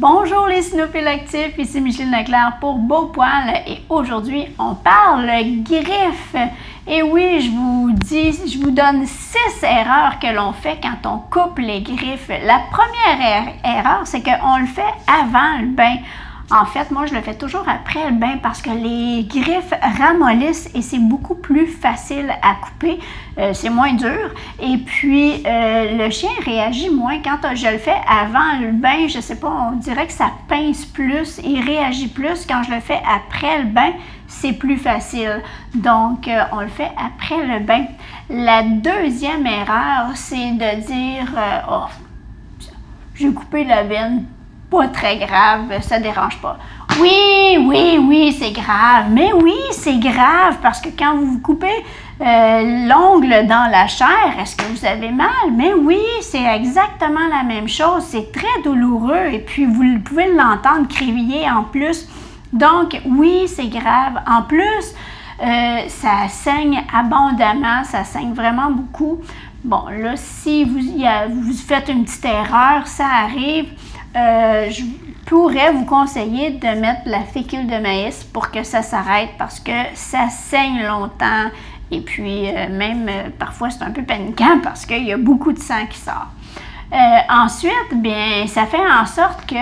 Bonjour les snowpélectifs, ici Micheline Leclerc pour Beaupoil et aujourd'hui on parle griffes. Et oui, je vous donne 6 erreurs que l'on fait quand on coupe les griffes. La première erreur, c'est qu'on le fait avant le bain. En fait, moi je le fais toujours après le bain parce que les griffes ramollissent et c'est beaucoup plus facile à couper, c'est moins dur et puis le chien réagit moins quand je le fais avant le bain, je sais pas, on dirait que ça pince plus, il réagit plus quand je le fais après le bain, c'est plus facile. Donc on le fait après le bain. La deuxième erreur, c'est de dire oh, j'ai coupé la veine. Pas très grave, ça dérange pas. Oui, c'est grave. Mais oui, c'est grave parce que quand vous coupez l'ongle dans la chair, est-ce que vous avez mal? Mais oui, c'est exactement la même chose. C'est très douloureux et puis vous pouvez l'entendre crier en plus. Donc, oui, c'est grave. En plus, ça saigne abondamment, ça saigne vraiment beaucoup. Bon, là, si vous faites une petite erreur, ça arrive. Je pourrais vous conseiller de mettre la fécule de maïs pour que ça s'arrête parce que ça saigne longtemps et puis parfois c'est un peu paniquant parce qu'il y a beaucoup de sang qui sort. Ensuite, bien, ça fait en sorte que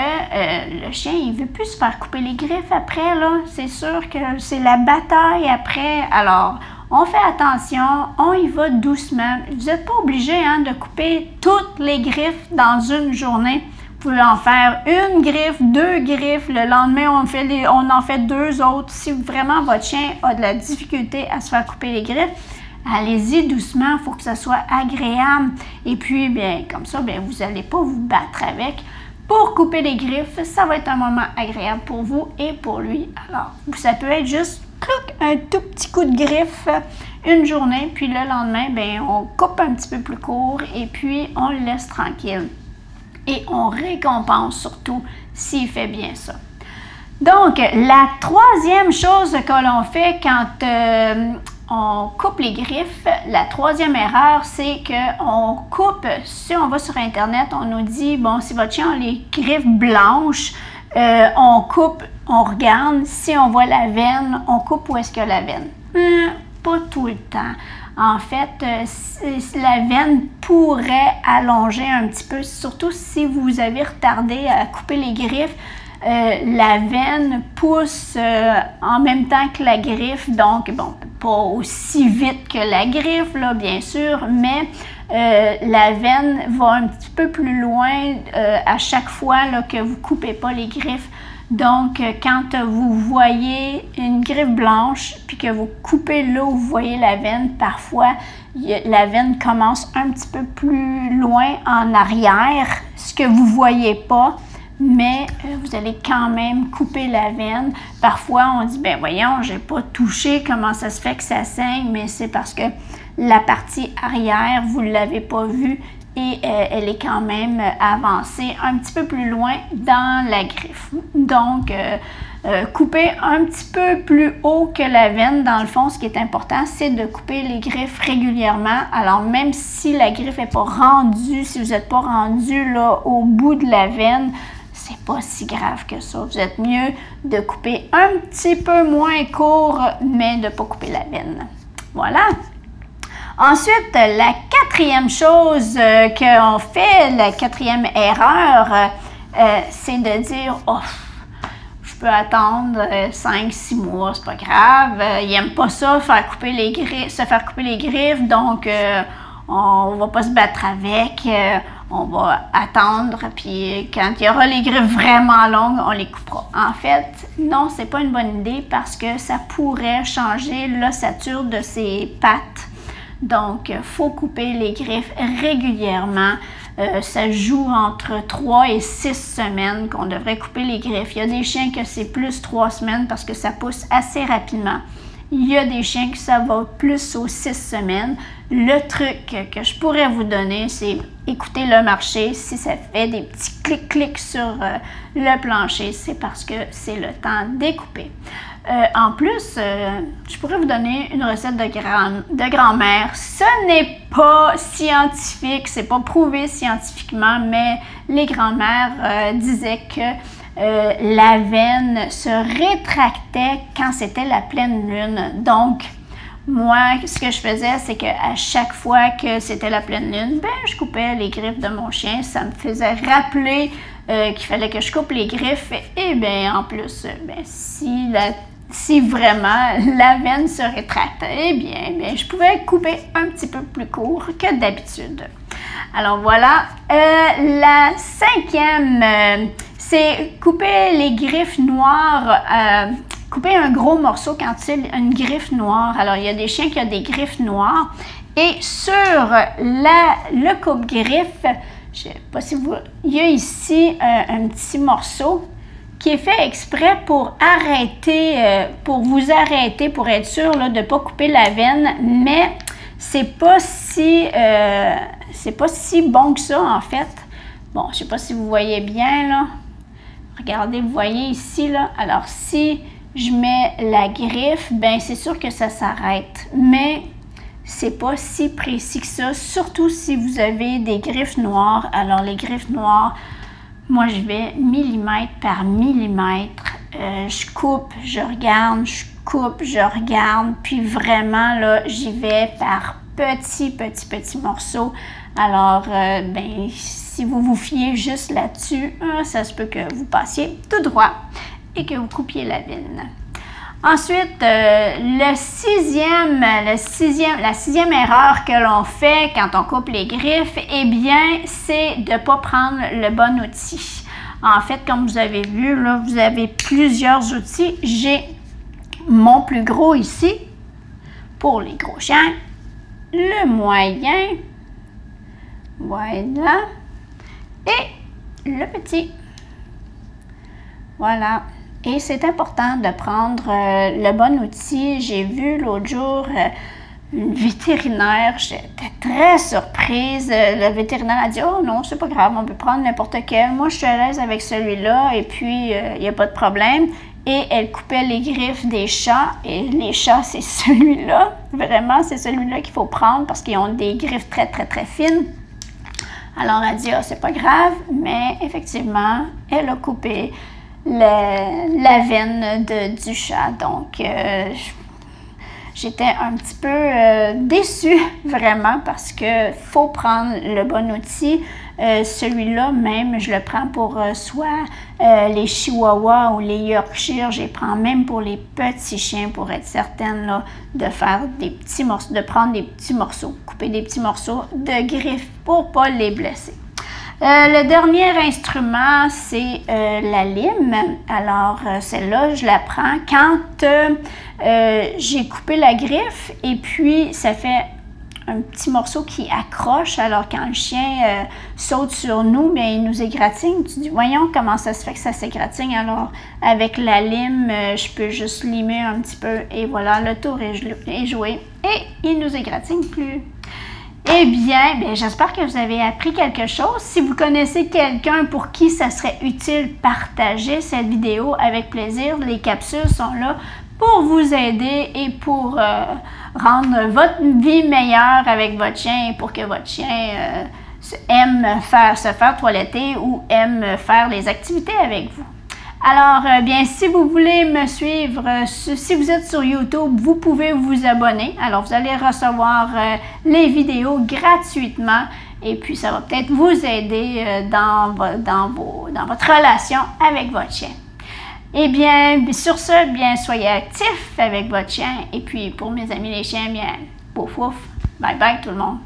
le chien, il veut plus se faire couper les griffes après, là. C'est sûr que c'est la bataille après. Alors, on fait attention, on y va doucement. Vous n'êtes pas obligé, hein, de couper toutes les griffes dans une journée. Vous pouvez en faire une griffe, deux griffes, le lendemain on en fait deux autres. Si vraiment votre chien a de la difficulté à se faire couper les griffes, allez-y doucement, il faut que ce soit agréable. Et puis, bien, comme ça, bien, vous n'allez pas vous battre avec. Pour couper les griffes, ça va être un moment agréable pour vous et pour lui. Alors, ça peut être juste un tout petit coup de griffe une journée, puis le lendemain, bien, on coupe un petit peu plus court et puis on le laisse tranquille. Et on récompense surtout s'il fait bien ça. Donc, la troisième chose que l'on fait quand on coupe les griffes, la troisième erreur, c'est qu'on coupe, si on va sur Internet, on nous dit, bon, si votre chien a les griffes blanches, on coupe, on regarde, si on voit la veine, on coupe où est-ce qu'il y a la veine? Pas tout le temps. En fait, la veine pourrait allonger un petit peu, surtout si vous avez retardé à couper les griffes. La veine pousse en même temps que la griffe, donc bon, pas aussi vite que la griffe, là, bien sûr, mais la veine va un petit peu plus loin à chaque fois là, que vous coupez pas les griffes. Donc, quand vous voyez une griffe blanche, puis que vous coupez là où vous voyez la veine, parfois, la veine commence un petit peu plus loin en arrière, ce que vous ne voyez pas, mais vous allez quand même couper la veine. Parfois, on dit, ben voyons, j'ai pas touché, comment ça se fait que ça saigne, mais c'est parce que la partie arrière, vous ne l'avez pas vue et elle est quand même avancée un petit peu plus loin dans la griffe. Donc, couper un petit peu plus haut que la veine, dans le fond, ce qui est important, c'est de couper les griffes régulièrement. Alors, même si la griffe n'est pas rendue, si vous n'êtes pas rendu là, au bout de la veine, c'est pas si grave que ça. Vous êtes mieux de couper un petit peu moins court, mais de ne pas couper la veine. Voilà! Ensuite, la quatrième chose qu'on fait, la quatrième erreur, c'est de dire « Oh, je peux attendre 5-6 mois, c'est pas grave. Il n'aime pas ça, se faire couper les griffes, donc on va pas se battre avec. On va attendre, puis quand il y aura les griffes vraiment longues, on les coupera. » En fait, non, c'est pas une bonne idée parce que ça pourrait changer l'ossature de ses pattes. Donc, il faut couper les griffes régulièrement. Ça joue entre 3 et 6 semaines qu'on devrait couper les griffes. Il y a des chiens que c'est plus 3 semaines parce que ça pousse assez rapidement. Il y a des chiens que ça va plus aux 6 semaines. Le truc que je pourrais vous donner, c'est écouter le marché. Si ça fait des petits clics-clics sur le plancher, c'est parce que c'est le temps de découper. En plus, je pourrais vous donner une recette de grand-mère. Ce n'est pas scientifique, c'est pas prouvé scientifiquement, mais les grand-mères disaient que l'avenne se rétractait quand c'était la pleine lune. Donc, moi, ce que je faisais, c'est qu'à chaque fois que c'était la pleine lune, ben, je coupais les griffes de mon chien. Ça me faisait rappeler qu'il fallait que je coupe les griffes. Et bien, en plus, ben, si vraiment la veine se rétracte, eh bien, je pouvais couper un petit peu plus court que d'habitude. Alors voilà, la 5e, c'est couper les griffes noires, couper un gros morceau quand il a une griffe noire. Alors, il y a des chiens qui ont des griffes noires. Et sur le coupe-griffe, je sais pas si vous... Il y a ici un petit morceau qui est fait exprès pour arrêter, pour vous arrêter, pour être sûr là, de ne pas couper la veine, mais c'est pas si bon que ça, en fait. Bon, je sais pas si vous voyez bien, là. Regardez, vous voyez ici, là. Alors, si je mets la griffe, ben c'est sûr que ça s'arrête, mais c'est pas si précis que ça, surtout si vous avez des griffes noires. Alors, les griffes noires, moi, je vais millimètre par millimètre. Je coupe, je regarde, je coupe, je regarde. Puis vraiment, là, j'y vais par petits morceaux. Alors, ben, si vous vous fiez juste là-dessus, ça se peut que vous passiez tout droit et que vous coupiez la veine. Ensuite, la sixième erreur que l'on fait quand on coupe les griffes, eh bien, c'est de ne pas prendre le bon outil. En fait, comme vous avez vu, là, vous avez plusieurs outils. J'ai mon plus gros ici, pour les gros chiens, le moyen, voilà, et le petit, voilà. Et c'est important de prendre le bon outil. J'ai vu l'autre jour une vétérinaire, j'étais très surprise. Le vétérinaire a dit « Oh non, c'est pas grave, on peut prendre n'importe quel. Moi, je suis à l'aise avec celui-là et puis il n'y a pas de problème. » Et elle coupait les griffes des chats. Et les chats, c'est celui-là. Vraiment, c'est celui-là qu'il faut prendre parce qu'ils ont des griffes très fines. Alors, elle a dit « Ah, c'est pas grave. » Mais effectivement, elle a coupé la veine du chat. Donc, j'étais un petit peu déçue, vraiment, parce que faut prendre le bon outil. Celui-là, même, je le prends pour soit les chihuahuas ou les yorkshires. Je les prends même pour les petits chiens pour être certaine là, de faire des petits morceaux, de prendre des petits morceaux, couper des petits morceaux de griffes pour pas les blesser. Le dernier instrument, c'est la lime. Alors, celle-là, je la prends quand j'ai coupé la griffe et puis ça fait un petit morceau qui accroche. Alors, quand le chien saute sur nous, bien, il nous égratigne. Tu dis, voyons comment ça se fait que ça s'égratigne. Alors, avec la lime, je peux juste limer un petit peu et voilà, le tour est joué. Et il nous égratigne plus. Eh bien, j'espère que vous avez appris quelque chose. Si vous connaissez quelqu'un pour qui ça serait utile, partagez cette vidéo avec plaisir. Les capsules sont là pour vous aider et pour rendre votre vie meilleure avec votre chien et pour que votre chien aime se faire toiletter ou aime faire les activités avec vous. Alors, bien, si vous voulez me suivre, si vous êtes sur YouTube, vous pouvez vous abonner. Alors, vous allez recevoir les vidéos gratuitement et puis ça va peut-être vous aider dans votre relation avec votre chien. Eh bien, sur ce, bien, soyez actifs avec votre chien. Et puis, pour mes amis les chiens, bien, pouf pouf, bye bye tout le monde.